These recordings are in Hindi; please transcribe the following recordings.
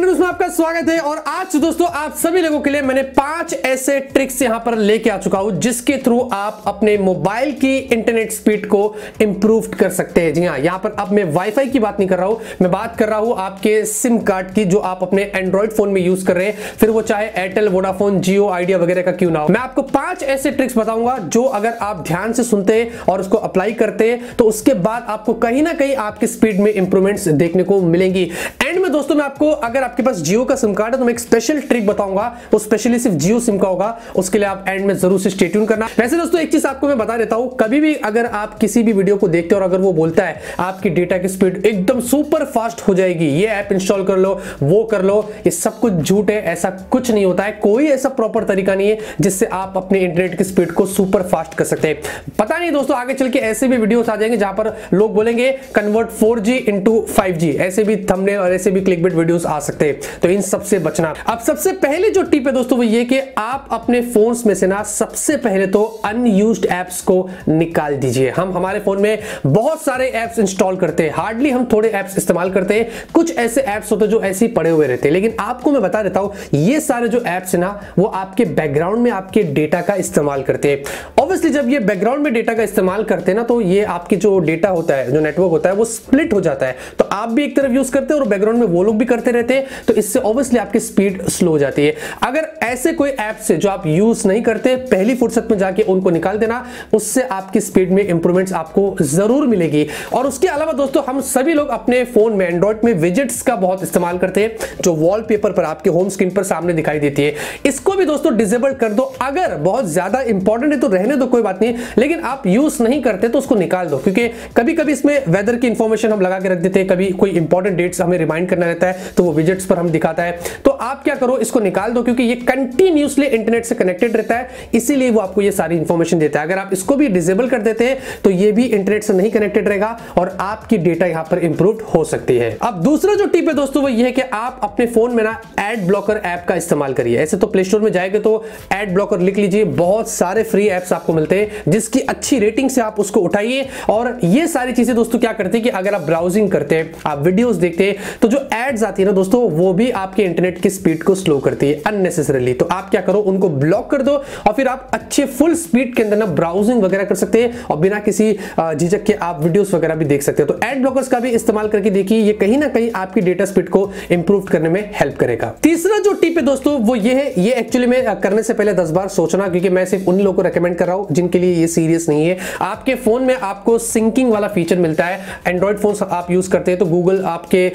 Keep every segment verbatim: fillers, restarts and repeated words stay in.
उसमें आपका स्वागत है। और आज दोस्तों आप सभी लोगों के लिए मैंने पांच ऐसे ट्रिक्स यहां पर लेके आ चुका हूं जिसके थ्रू आप अपने मोबाइल की इंटरनेट स्पीड को इंप्रूव कर सकते हैं। जी हां, यहां पर अब मैं वाईफाई की बात नहीं कर रहा हूं, मैं बात कर रहा हूं आपके सिम कार्ड की जो आप अपने एंड्रॉइड फोन में यूज कर रहे हैं, फिर वो चाहे एयरटेल, वोडाफोन, जियो, आइडिया वगैरह का क्यों ना हो। मैं आपको पांच ऐसे ट्रिक्स बताऊंगा जो अगर आप ध्यान से सुनते और उसको अप्लाई करते तो उसके बाद आपको कहीं ना कहीं आपकी स्पीड में इंप्रूवमेंट्स देखने को मिलेंगी। एंड में दोस्तों मैं आपको, अगर आपके पास जियो का सिम कार्ड है तो मैं एक स्पेशल ट्रिक बताऊंगा, वो स्पेशली सिर्फ जियो सिम का होगा, उसके लिए आप एंड में जरूर से स्टे ट्यून करना। वैसे दोस्तों एक चीज आपको मैं बता देता हूं, कभी भी अगर आप किसी भी वीडियो को देखते हो और अगर वो बोलता है आपकी डेटा की स्पीड एकदम सुपर फास्ट हो जाएगी, ये ऐप इंस्टॉल कर लो, वो कर लो, ये सब कुछ झूठ है, ऐसा कुछ नहीं होता है। कोई ऐसा प्रॉपर तरीका नहीं है जिससे आप अपने इंटरनेट की स्पीड को सुपर फास्ट कर सकते हैं। पता नहीं दोस्तों आगे चल के ऐसे भी वीडियोस आ जाएंगे जहां पर लोग बोलेंगे convert four G into five G, ऐसे भी थंबनेल और ऐसे भी क्लिकबेट वीडियोस आ सकते हैं, तो इन सब से बचना। अब सबसे पहले जो टिप है दोस्तों वो ये कि आप अपने फोन्स में से ना सबसे पहले तो अनयूज्ड ऐप्स को निकाल दीजिए। हम हमारे फोन में बहुत सारे ऐप्स इंस्टॉल करते हैं, हार्डली हम थोड़े ऐप्स इस्तेमाल करते हैं, कुछ ऐसे ऐप्स होते हैं जो ऐसे ही पड़े हुए रहते हैं। लेकिन आपको मैं बता देता हूं ये सारे जो ऐप्स है ना वो आपके बैकग्राउंड में आपके डेटा का इस्तेमाल करते हैं। ऑब्वियसली जब ये बैकग्राउंड में डेटा का इस्तेमाल करते हैं ना तो ये आपके जो डेटा होता है, जो नेटवर्क होता है, वो स्प्लिट हो जाता है, तो आप भी एक तरफ यूज करते हैं और बैकग्राउंड में वो लोग भी करते रहते हैं, तो इससे ऑब्वियसली आपकी स्पीड स्लो हो जाती है। अगर ऐसे कोई ऐप्स है जो आप यूज नहीं करते, पहली फुर्सत में जाके उनको निकाल देना, उससे आपकी स्पीड में इंप्रूवमेंट्स आपको जरूर मिलेगी। और उसके अलावा दोस्तों हम सभी लोग अपने फोन में एंड्रॉइड में विजेट्स का बहुत इस्तेमाल करते हैं जो वॉलपेपर पर आपके होम स्क्रीन पर सामने दिखाई देती है, इसको भी दोस्तों डिसेबल कर दो। अगर बहुत ज्यादा इंपॉर्टेंट है तो रहने दो, कोई बात नहीं, लेकिन आप यूज नहीं करते तो उसको निकाल दो, क्योंकि कभी कभी इसमें वेदर की इंफॉर्मेशन हम लगा के रख देते हैं, कभी कोई इंपॉर्टेंट डेट्स हमें रिमाइंड करना रहता है तो वो विजेट्स पर हम दिखाता है, तो आप क्या करो इसको निकाल दो, क्योंकि ये कंटिन्यूसली इंटरनेट से कनेक्टेड रहता है, इसीलिए वो आपको ये सारी इंफॉर्मेशन देता है। अगर आप इसको भी डिसेबल कर देते हैं तो ये भी इंटरनेट से नहीं कनेक्टेड रहेगा और आपकी डेटा यहां पर इंप्रूव हो सकती है। अब दूसरा जो टिप है दोस्तों वो ये है कि आप अपने फोन में ना एड ब्लॉकर ऐप का इस्तेमाल करिए। ऐसे तो प्ले स्टोर में जाएंगे तो एड ब्लॉकर लिख लीजिए, बहुत सारे फ्री एप्स आपको मिलते हैं जिसकी अच्छी रेटिंग से आप उसको उठाइए। और ये सारी चीजें दोस्तों क्या करती है कि अगर आप ब्राउजिंग करते हैं, आप वीडियोस देखते हैं, तो जो एड्स आती है ना दोस्तों वो भी आपके इंटरनेट की स्पीड को स्लो करती है अननेसेसरीली, तो आप क्या करो उनको ब्लॉक कर दो और फिर आप अच्छे फुल स्पीड के अंदर ना ब्राउजिंग वगैरह कर सकते हैं और बिना किसी झिझक के आप वीडियोस वगैरह भी देख सकते हो। तो एड ब्लॉकर्स का भी इस्तेमाल करके देखिए, ये कहीं ना कहीं आपकी डेटा स्पीड को इंप्रूव करने में हेल्प करेगा। तीसरा जो टिप है दोस्तों वो ये है, ये एक्चुअली में करने से पहले दस बार सोचना, क्योंकि मैं सिर्फ उन लोगों को रेकमेंड कर रहा हूं जिनके लिए ये सीरियस नहीं है। आपके फोन में आपको सिंकिंग वाला फीचर मिलता है, एंड्रॉइड फोन आप यूज करते हैं तो गूगल आपके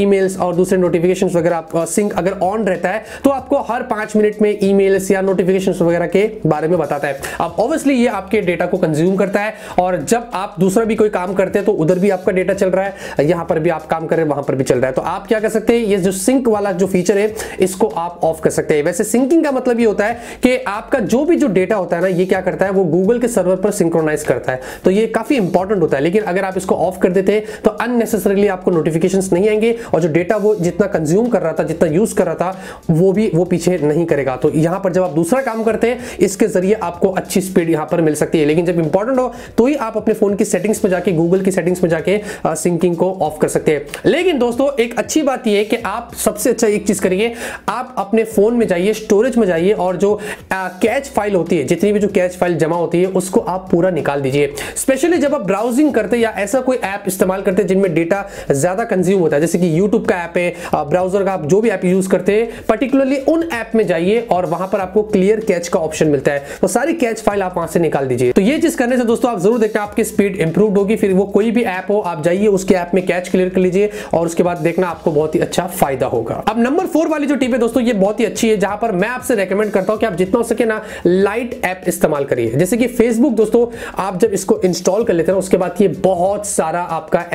ईमेल्स और दूसरे नोटिफिकेशंस वगैरह आप सिंक अगर ऑन रहता है तो आपको हर पांच मिनट में ईमेल्स या नोटिफिकेशंस वगैरह के बारे में बताता है। अब ऑब्वियसली ये आपके डेटा को कंज्यूम करता है और जब आप दूसरा भी कोई काम करते हैं तो उधर भी आपका डेटा चल रहा है, यहां पर भी आप काम कर रहे हैं, वहां पर भी चल रहा है, तो आप क्या कर सकते हैं, ये जो सिंक वाला जो फीचर है इसको आप ऑफ कर सकते हैं। वैसे सिंकिंग का मतलब ये होता है कि आपका जो भी जो डेटा होता है ना ये क्या करता है, वो गूगल के सर्वर पर सिंक्रोनाइज करता है, तो ये काफी इंपॉर्टेंट होता है। लेकिन अगर आप इसको ऑफ कर देते हैं तो अननेसेसरीली आपको नोटिफिकेशंस नहीं आएंगे और जो डेटा वो जितना कंज्यूम कर रहा था, जितना यूज कर रहा था, वो भी वो पीछे नहीं करेगा। तो यहां पर जब आप दूसरा काम करते हैं इसके जरिए आपको अच्छी स्पीड यहां पर मिल सकती है। लेकिन जब इंपॉर्टेंट हो तो ही आप अपने फोन की सेटिंग्स में जाके, गूगल की सेटिंग्स में जाके सिंकिंग को ऑफ कर सकते हैं। लेकिन दोस्तों एक अच्छी बात यह है कि आप सबसे अच्छा एक चीज करिए, आप अपने फोन में जाइए, स्टोरेज में जाइए और जो कैच फाइल होती है, जितनी भी जो कैच फाइल जमा होती है उसको आप पूरा निकाल दीजिए। स्पेशली जब आप ब्राउजिंग करते हैं या ऐसा कोई ऐप इस्तेमाल करते हैं जिनमें डेटा ज्यादा कंज्यूम होता है, जैसे कि यूट्यूब का ऐप है, ब्राउजर का आप जो भी ऐप यूज करते हैं, पर्टिकुलरली उन ऐप में जाइए और वहां पर आपको क्लियर कैच का ऑप्शन मिलता है, वो सारी कैच फाइल आप वहां से निकाल दीजिए। तो ये चीज करने से दोस्तों आप जरूर देखते हैं आपकी स्पीड इंप्रूव होगी। फिर वो कोई भी ऐप हो आप जाइए, उसके ऐप में कैच क्लियर कर लीजिए और उसके बाद देखना आपको बहुत ही अच्छा फायदा होगा। अब नंबर फोर वाली जो टिप है दोस्तों ये बहुत ही अच्छी है, जहां पर मैं आपसे रेकमेंड करता हूं कि आप जितना हो सके ना लाइट ऐप इस्तेमाल करिए। जैसे कि फेसबुक दोस्तों आप जब इसको इंस्टॉल कर लेते हैं उसके बाद ये बहुत सारा आपका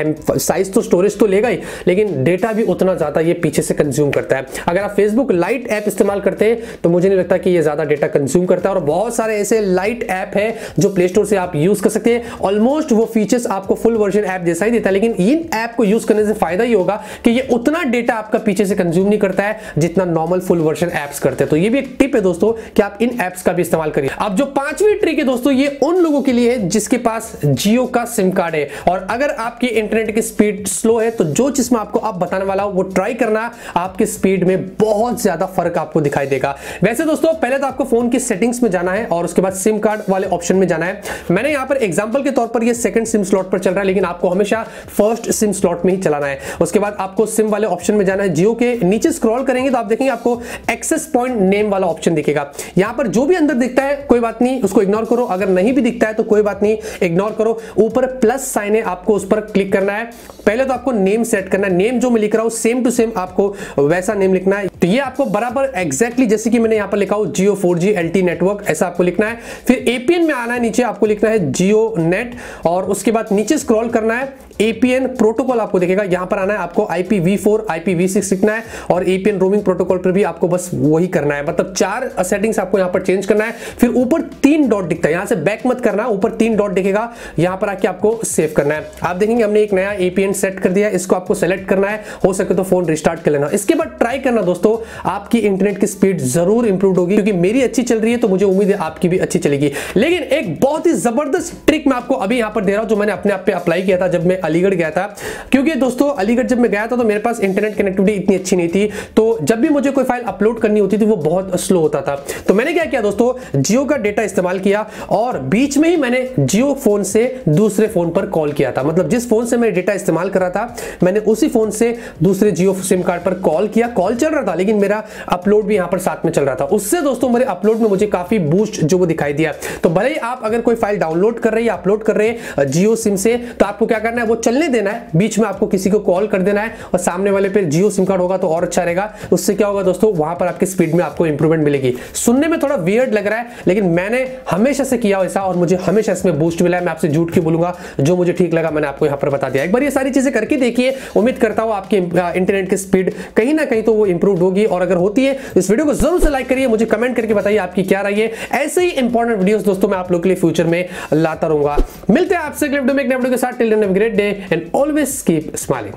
साइज तो स्टोरेज तो लेगा ही, लेकिन डेटा भी उतना ज्यादा ये पीछे से कंज्यूम करता है। अगर आप फेसबुक लाइट ऐप इस्तेमाल करते हैं तो मुझे नहीं लगता कि ये ज्यादा डेटा कंज्यूम करता है। और बहुत सारे ऐसे लाइट ऐप है जो प्ले स्टोर से आप यूज कर सकते हैं, ऑलमोस्ट वो फीचर्स आपको फुल वर्जन ऐप जैसा ही देता है, लेकिन इन ऐप को यूज करने से फायदा ये होगा कि ये उतना डेटा आपका पीछे से कंज्यूम नहीं करता है जितना नॉर्मल फुल वर्जन ऐप्स करते हैं। तो ये भी एक टिप है दोस्तों कि आप इन ऐप्स का भी इस्तेमाल करिए। अब जो पांचवी ट्रिक है दोस्तों ये उन लोगों के लिए है जिसके पास जियो का सिम कार्ड है और अगर आपकी इंटरनेट की स्पीड स्लो है तो जो चीज मैं आपको आप बताने वाला हूं वो ट्राई कर करना, आपकी स्पीड में बहुत ज्यादा फर्क आपको दिखाई देगा। वैसे दोस्तों पहले तो आपको फोन की सेटिंग्स में जाना है और उसके बाद सिम कार्ड वाले ऑप्शन में जाना है। मैंने यहाँ पर एग्जाम्पल के तौर पर ये सेकंड सिम स्लॉट पर चल रहा है, लेकिन आपको हमेशा फर्स्ट सिम स्लॉट में ही चलाना है। उसके बाद आपको सिम वाले ऑप्शन में जाना है। जियो के नीचे स्क्रॉल करेंगे तो आप देखेंगे आपको एक्सेस पॉइंट नेम वाला ऑप्शन दिखेगा। यहाँ पर जो भी अंदर दिखता है कोई बात नहीं, उसको इग्नोर करो। अगर नहीं भी दिखता है तो कोई बात नहीं, इग्नोर करो। ऊपर प्लस साइन है, आपको उस पर क्लिक करना है। पहले तो आपको नेम सेट करना है। नेम जो मैं लिख रहा हूँ सेम टू सेम आपको वैसा नेम लिखना है। तो ये आपको बराबर एक्जैक्टली जैसे कि मैंने यहाँ पर लिखा हो Jio four G L T network, ऐसा आपको लिखना है। फिर एपीएन में आना है, नीचे आपको लिखना है जियो नेट और उसके बाद नीचे स्क्रॉल करना है। एपीएन प्रोटोकॉल आपको देखेगा, यहां पर आना है। आपको I P V four I P V six लिखना है और एपीएन रोमिंग प्रोटोकॉल पर भी आपको बस वही करना है, मतलब चार सेटिंग्स आपको यहां पर चेंज करना है। फिर ऊपर तीन डॉट दिखता है, यहां से बैक मत करना, ऊपर तीन डॉट दिखेगा, यहां पर आके आपको सेव करना है। आप देखेंगे हमने एक नया एपीएन सेट कर दिया, इसको आपको सेलेक्ट करना है। हो सके तो फोन रिस्टार्ट कर लेना। इसके बाद ट्राई करना दोस्तों, आपकी इंटरनेट की स्पीड जरूर इंप्रूव होगी, क्योंकि मेरी अच्छी चल रही है तो मुझे उम्मीद है आपकी भी अच्छी चलेगी। लेकिन एक बहुत ही जबरदस्त ट्रिक मैं आपको अभी यहां पर दे रहा हूं, जो मैंने अपने आप पे अप्लाई किया था जब मैं अलीगढ़ गया था। क्योंकि दोस्तों अलीगढ़ जब मैं गया था तो मेरे पास इंटरनेट कनेक्टिविटी इतनी अच्छी नहीं थी, तो जब भी मुझे कोई फाइल अपलोड करनी होती थी वो बहुत स्लो होता था। तो मैंने क्या किया दोस्तों, जियो का डेटा इस्तेमाल किया और बीच में ही मैंने जियो फोन से दूसरे फोन पर कॉल किया था। मतलब जिस फोन से मैं डेटा इस्तेमाल कर रहा था मैंने उसी फोन से दूसरे जियो सिम कार्ड पर कॉल किया। कॉल चल रहा था लेकिन मेरा अपलोड भी यहां पर साथ में चल रहा था। उससे दोस्तों मेरे अपलोड में मुझे काफी बूस्ट जो वो दिखाई दिया। तो भले ही आप अगर कोई फाइल डाउनलोड कर रहे हैं या अपलोड कर रहे हैं जियो सिम से, तो आपको क्या करना है, वो चलने देना है, बीच में आपको किसी को कॉल कर देना है और सामने वाले पे जियो सिम कार्ड होगा तो और अच्छा रहेगा। उससे क्या होगा दोस्तों, वहां पर आपकी स्पीड में आपको इंप्रूवमेंट मिलेगी। सुनने में थोड़ा वियर्ड लग रहा है लेकिन मैंने हमेशा से किया ऐसा और मुझे हमेशा इसमें बूस्ट मिला है। मैं आपसे झूठ क्यों बोलूंगा, जो मुझे ठीक लगा मैंने आपको यहां पर बता दिया। एक बार ये सारी चीजें करके देखिए, उम्मीद करता हूं आपकी इंटरनेट की स्पीड कहीं ना कहीं तो वो इंप्रूव होगी। और अगर होती है इस वीडियो को जरूर से लाइक करिए, मुझे कमेंट करके बताइए आपकी क्या राय है। ऐसे ही इंपॉर्टेंट वीडियोस दोस्तों मैं आप लोगों के लिए फ्यूचर में लाता रहूंगा। मिलते हैं आपसे अगले वीडियो में एक नए वीडियो के साथ। Till then have a great day and always keep smiling.